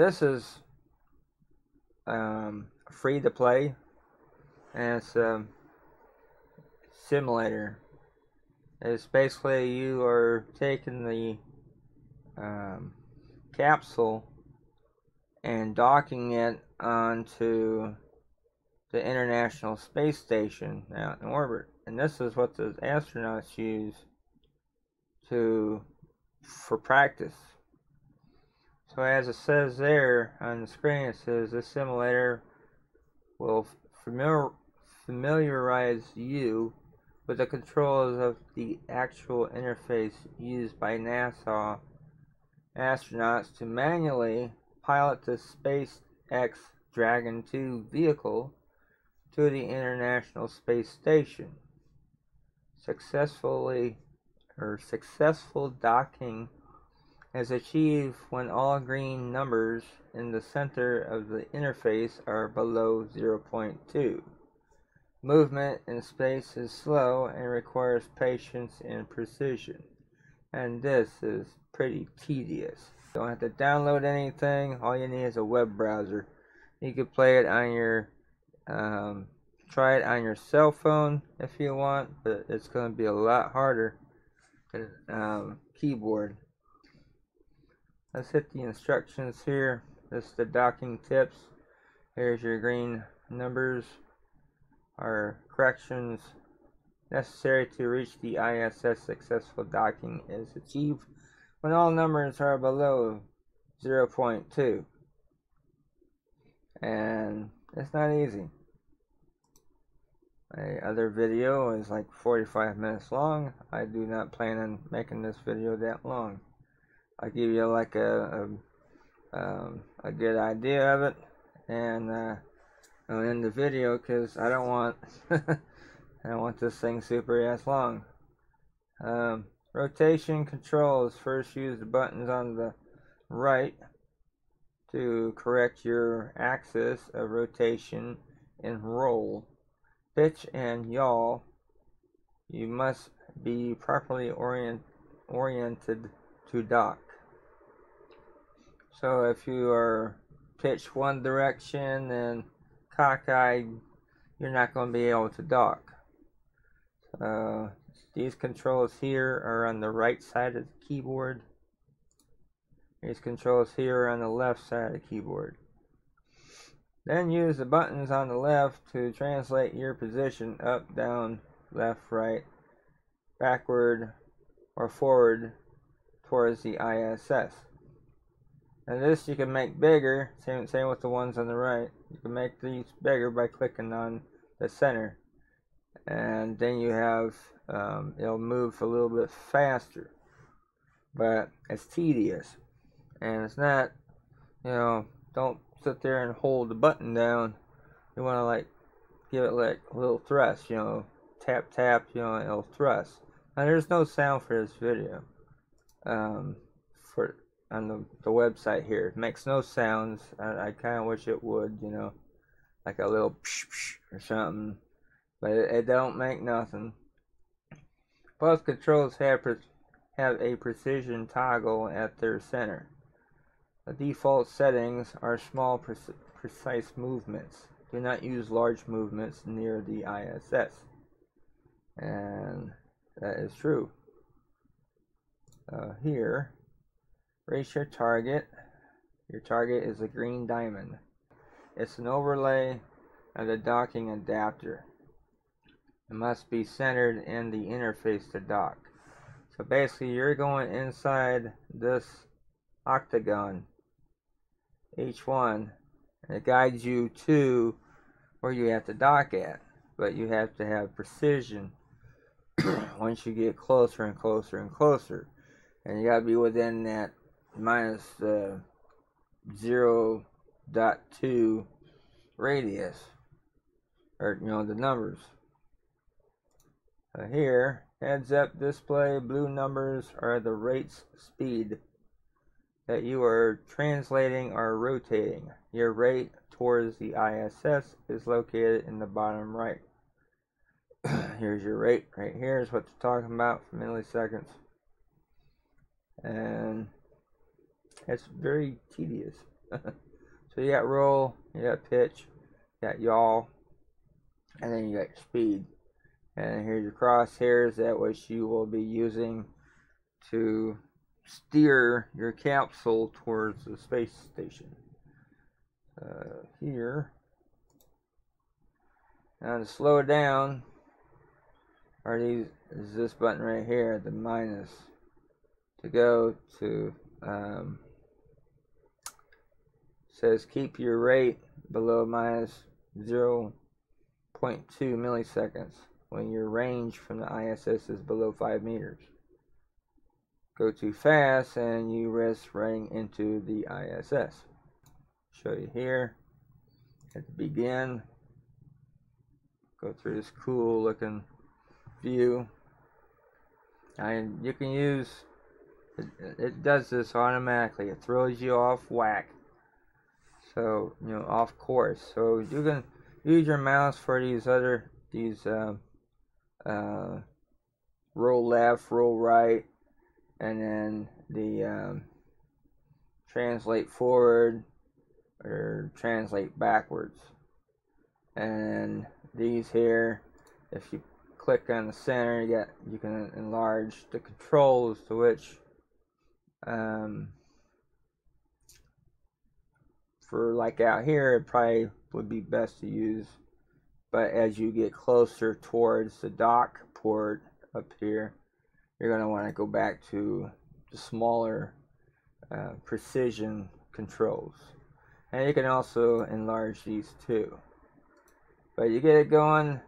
This is free to play, and it's a simulator. It's basically you are taking the capsule and docking it onto the International Space Station out in orbit. And this is what the astronauts use for practice. So as it says there on the screen, it says this simulator will familiarize you with the controls of the actual interface used by NASA astronauts to manually pilot the SpaceX Dragon 2 vehicle to the International Space Station. Successful docking is achieved when all green numbers in the center of the interface are below 0.2. Movement in space is slow and requires patience and precision. And this is pretty tedious. You don't have to download anything. All you need is a web browser. You can play it on your try it on your cell phone if you want, but it's going to be a lot harder than keyboard. Let's hit the instructions here. This is the docking tips. Here's your green numbers or corrections necessary to reach the ISS. Successful docking is achieved when all numbers are below 0.2, and it's not easy. My other video is like 45 minutes long. I do not plan on making this video that long. I'll give you like a good idea of it, and I'll end the video because I don't want I don't want this thing super ass long. Rotation controls. First, use the buttons on the right to correct your axis of rotation and roll. Pitch and yaw, you must be properly oriented to dock. So if you are pitched one direction and cockeyed, you're not going to be able to dock. So these controls here are on the right side of the keyboard. These controls here are on the left side of the keyboard. Then use the buttons on the left to translate your position up, down, left, right, backward, or forward towards the ISS. And this you can make bigger, same with the ones on the right. You can make these bigger by clicking on the center. And then you have, it'll move a little bit faster. But it's tedious. And it's not, you know, don't sit there and hold the button down. You want to like give it like a little thrust, you know, tap tap, you know, it'll thrust. Now there's no sound for this video for on the website here. It makes no sounds. I kind of wish it would, you know, like a little psh, psh or something, but it don't make nothing. Both controls have a precision toggle at their center. The default settings are small, precise movements. Do not use large movements near the ISS. And that is true. Here, raise your target. Your target is a green diamond. It's an overlay of the docking adapter. It must be centered in the interface to dock. So basically, you're going inside this octagon, H1, and it guides you to where you have to dock at, but you have to have precision once you get closer and closer and closer, and you gotta be within that minus 0.2 radius, or you know, the numbers. So here, heads up display, blue numbers are the rates speed that you are translating or rotating. Your rate towards the ISS is located in the bottom right. Here's your rate right here is what they're talking about for milliseconds. And it's very tedious. So you got roll, you got pitch, you got yaw, and then you got speed. And here's your crosshairs, that which you will be using to steer your capsule towards the space station. Here. Now to slow down, are these, is this button right here, the minus, to go to, says keep your rate below minus 0.2 milliseconds when your range from the ISS is below 5 meters. Go too fast and you risk running into the ISS. Show you here at the begin. Go through this cool looking view, and you can use it does this automatically. It throws you off whack, so you know, off course. So you can use your mouse for these other roll left, roll right, and then the translate forward or translate backwards. And these here, if you click on the center, you can enlarge the controls to which for like out here it probably would be best to use, but as you get closer towards the dock port up here, you're going to want to go back to the smaller precision controls. And you can also enlarge these too. But you get it going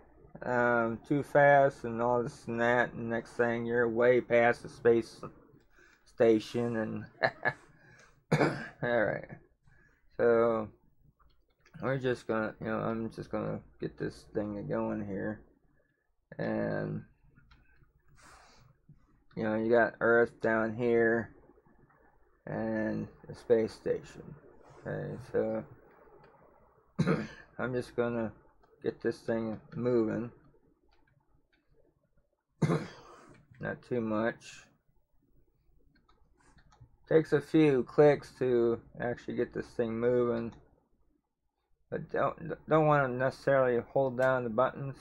too fast and all this and that, and next thing you're way past the space station and alright. So we're just gonna, you know, I'm just gonna get this thing going here. And you know, you got Earth down here and the space station. Okay, so I'm just gonna get this thing moving. Not too much. Takes a few clicks to actually get this thing moving, but don't want to necessarily hold down the buttons.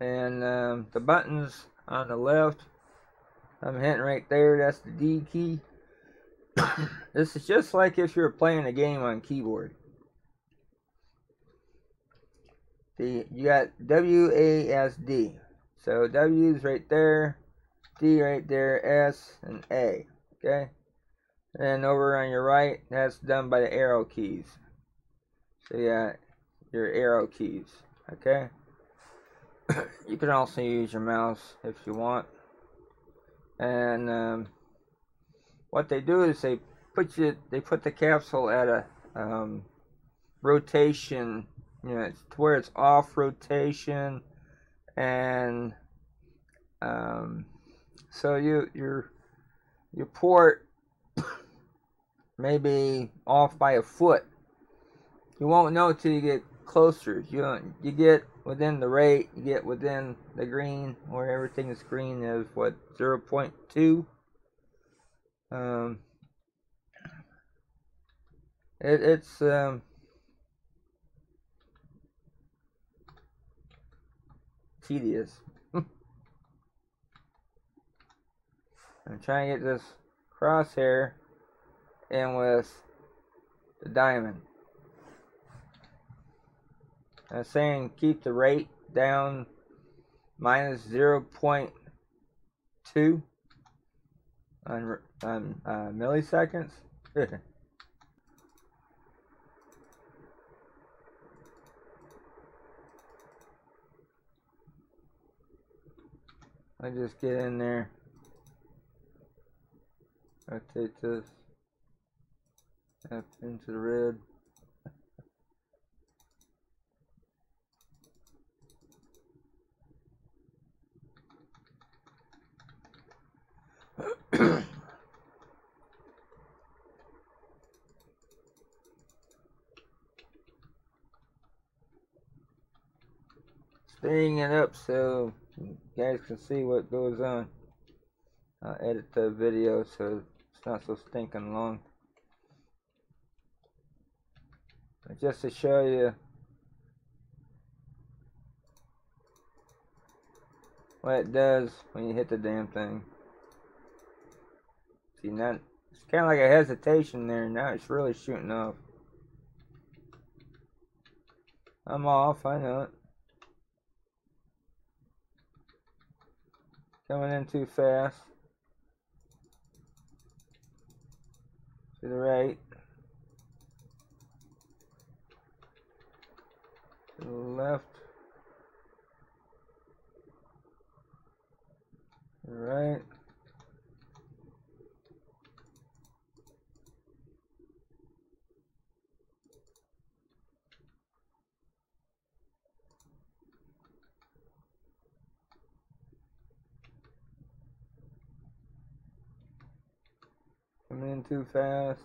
And the buttons on the left, I'm hitting right there. That's the D key. This is just like if you're playing a game on keyboard. You got WASD. So W's right there, D right there, S and A. Okay. And over on your right, that's done by the arrow keys. So you got your arrow keys. Okay. You can also use your mouse if you want. And what they do is they put you, they put the capsule at a rotation, you know, it's where it's off rotation, and so your port may be off by a foot. You won't know till you get closer. You get within the rate, you get within the green, or everything is green is what, 0.2. It's tedious. I'm trying to get this crosshair in with the diamond. I'm saying keep the rate down minus 0.2 on milliseconds. I just get in there, rotate this up into the red. Spinning it up so you guys can see what goes on. I'll edit the video so it's not so stinking long. just to show you what it does when you hit the damn thing. See, now it's kind of like a hesitation there. Now it's really shooting off. I'm off, I know it. Coming in too fast. To the right. To the left. To the right. Coming in too fast.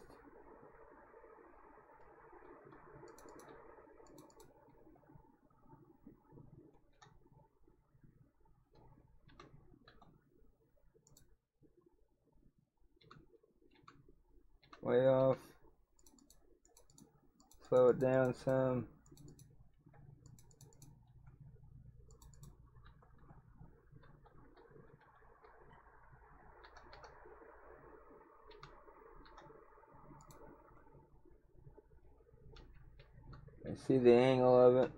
Way off. Slow it down some. See the angle of it.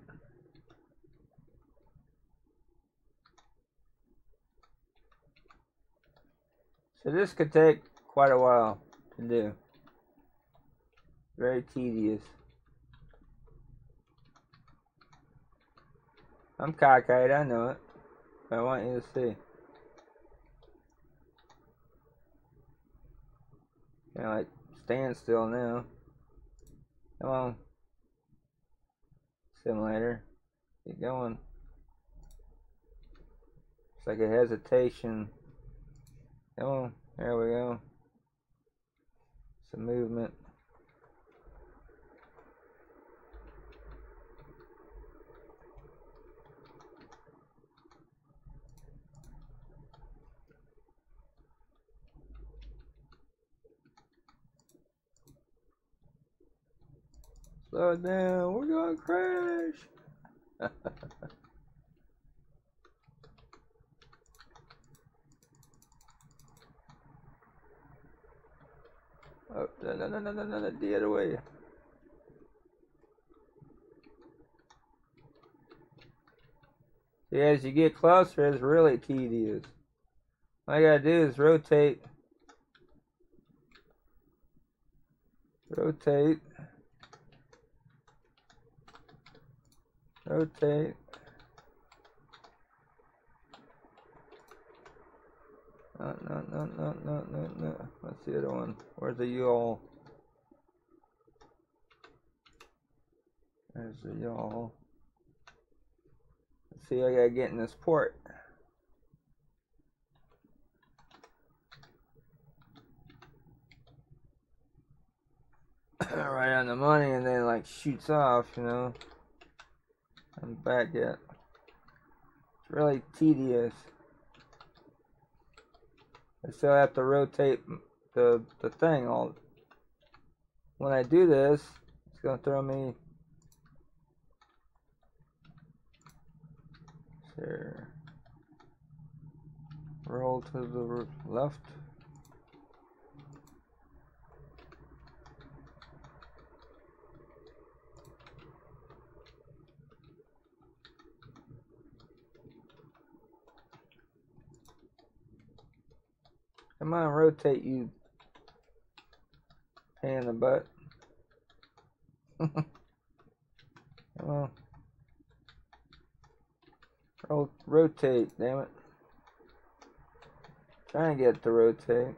So this could take quite a while to do. Very tedious. I'm cockeyed, I know it. But I want you to see. Kinda like stand still now. Come on. Simulator, get going. It's like a hesitation. Come on, there we go. It's a movement. Slow it down, we're gonna crash! Oh, no, the other way. See, as you get closer, it's really tedious. All I gotta do is rotate. Rotate. Rotate. No. What's the other one? Where's the yaw? There's the yaw. Let's see, I gotta get in this port. Right on the money, and then like shoots off, you know. I'm back yet. It's really tedious. I still have to rotate the thing all. When I do this, it's gonna throw me. Sure. Roll to the left. Come on, rotate, you pain in the butt. Come on. Rotate, damn it. Try and get it to rotate.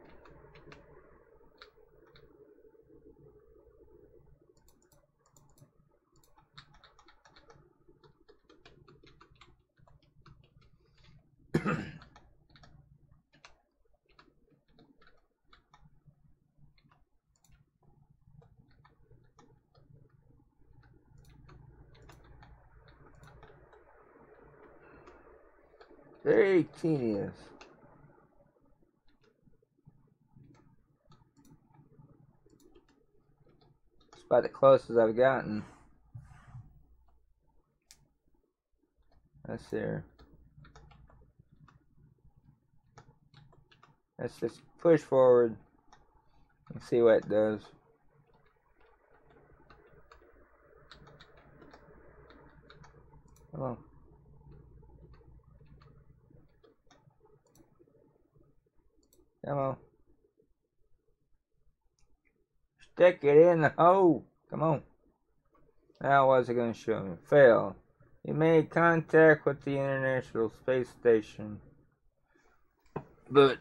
Very tedious. It's about the closest I've gotten. That's there. Let's just push forward and see what it does. Come on. Come on. Stick it in the hole. Come on. Now, what's it going to show me? Fail. You made contact with the International Space Station. But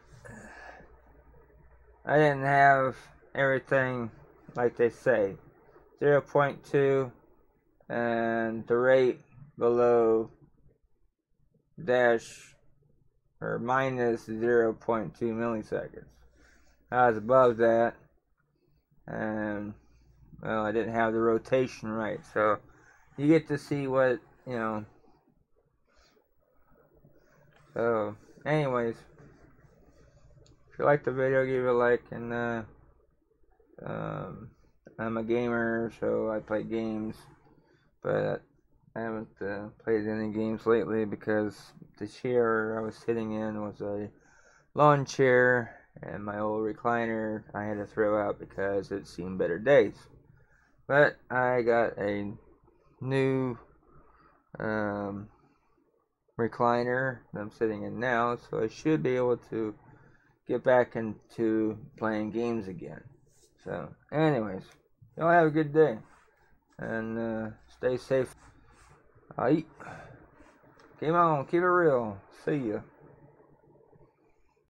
I didn't have everything like they say. 0.2 and the rate below dash or minus 0.2 milliseconds. I was above that, and well, I didn't have the rotation right, so you get to see what, you know. So anyways, if you like the video, give it a like, and I'm a gamer, so I play games, but I haven't played any games lately because the chair I was sitting in was a lawn chair, and my old recliner I had to throw out because it seemed better days. But I got a new recliner that I'm sitting in now, so I should be able to get back into playing games again. So anyways, y'all have a good day, and stay safe. Aight. Come on, keep it real. See ya.